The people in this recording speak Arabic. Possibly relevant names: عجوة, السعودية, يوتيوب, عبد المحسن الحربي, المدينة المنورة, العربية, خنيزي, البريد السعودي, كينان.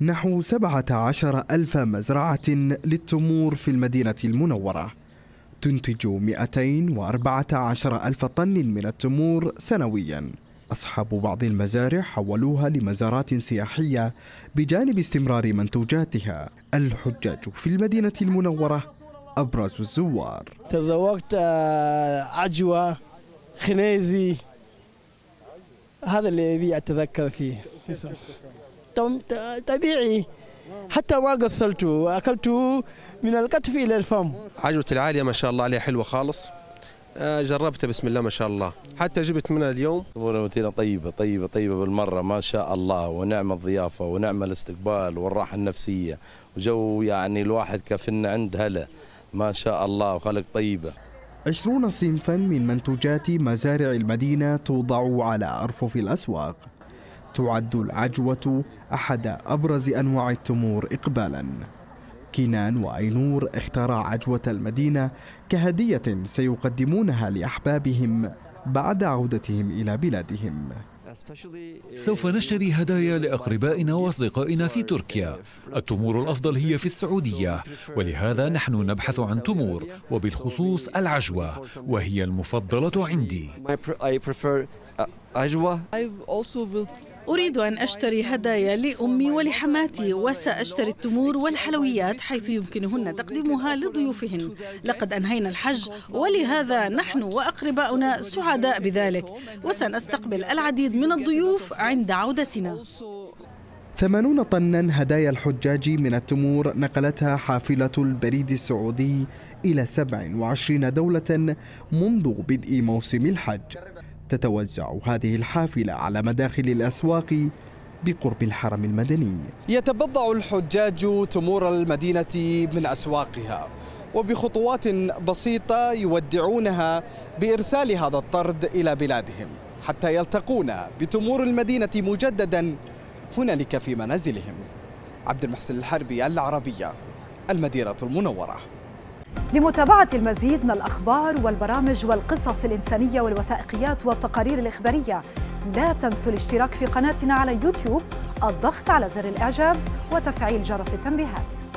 نحو 17,000 مزرعة للتمور في المدينة المنورة، تنتج 214,000 طن من التمور سنوياً. أصحاب بعض المزارع حولوها لمزارات سياحية بجانب استمرار منتوجاتها. الحجاج في المدينة المنورة أبرز الزوار. تزوقت عجوة، خنيزي، هذا الذي أتذكر فيه. طبيعي، حتى ما قصرته، أكلته من الكتف إلى الفم. عجوة العالية ما شاء الله عليها حلوة خالص، جربتها بسم الله ما شاء الله، حتى جبت منها اليوم. روتينا طيبة طيبة طيبة بالمرة ما شاء الله، ونعم الضيافة ونعم الاستقبال والراحة النفسية، وجو يعني الواحد كفنا عند هلا ما شاء الله وخلق طيبة. 20 صنفا من منتوجات مزارع المدينة توضع على أرفف الأسواق. تعد العجوة أحد أبرز أنواع التمور إقبالا. كينان وأينور اختارا عجوة المدينة كهدية سيقدمونها لأحبابهم بعد عودتهم إلى بلادهم. سوف نشتري هدايا لأقربائنا وأصدقائنا في تركيا. التمور الأفضل هي في السعودية، ولهذا نحن نبحث عن تمور وبالخصوص العجوة، وهي المفضلة عندي. أريد أن أشتري هدايا لأمي ولحماتي، وسأشتري التمور والحلويات حيث يمكنهن تقديمها لضيوفهن. لقد أنهينا الحج، ولهذا نحن وأقرباؤنا سعداء بذلك، وسنستقبل العديد من الضيوف عند عودتنا. 80 طنا هدايا الحجاج من التمور نقلتها حافلة البريد السعودي إلى 27 دولة منذ بدء موسم الحج. تتوزع هذه الحافلة على مداخل الأسواق بقرب الحرم المدني. يتبضع الحجاج تمور المدينة من أسواقها، وبخطوات بسيطة يودعونها بإرسال هذا الطرد إلى بلادهم، حتى يلتقون بتمور المدينة مجددا هنالك في منازلهم. عبد المحسن الحربي، العربية، المدينة المنورة. لمتابعة المزيد من الأخبار والبرامج والقصص الإنسانية والوثائقيات والتقارير الإخبارية، لا تنسوا الاشتراك في قناتنا على يوتيوب، الضغط على زر الإعجاب وتفعيل جرس التنبيهات.